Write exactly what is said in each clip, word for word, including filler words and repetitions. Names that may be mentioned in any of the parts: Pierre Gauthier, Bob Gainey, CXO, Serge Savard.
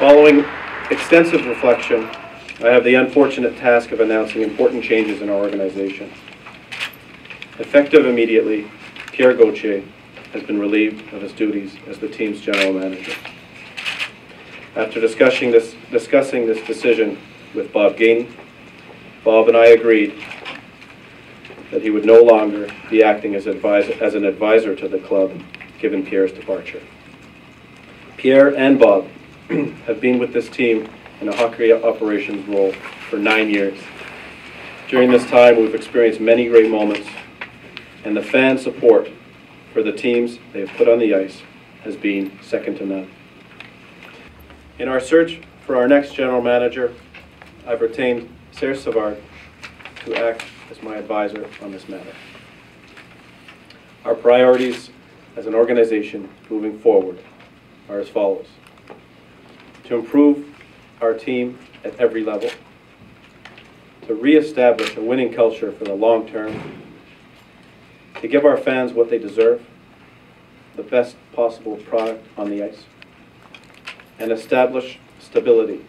Following extensive reflection, I have the unfortunate task of announcing important changes in our organization. Effective immediately, Pierre Gauthier has been relieved of his duties as the team's general manager. After discussing this, discussing this decision with Bob Gainey, Bob and I agreed that he would no longer be acting as, advise, as an advisor to the club, given Pierre's departure. Pierre and Bob have been with this team in a hockey operations role for nine years. During this time, we've experienced many great moments, and the fan support for the teams they have put on the ice has been second to none. In our search for our next general manager, I've retained Serge Savard to act as my advisor on this matter. Our priorities as an organization moving forward are as follows: to improve our team at every level, to re-establish a winning culture for the long term, to give our fans what they deserve, the best possible product on the ice, and establish stability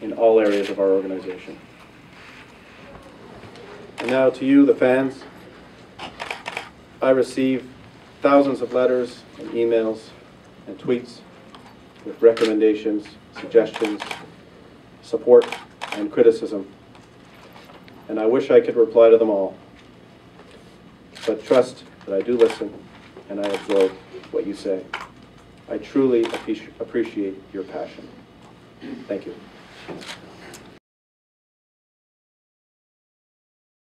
in all areas of our organization. And now to you, the fans. I receive thousands of letters and emails and tweets with recommendations, suggestions, support, and criticism. And I wish I could reply to them all. But trust that I do listen and I absorb what you say. I truly appreciate your passion. Thank you.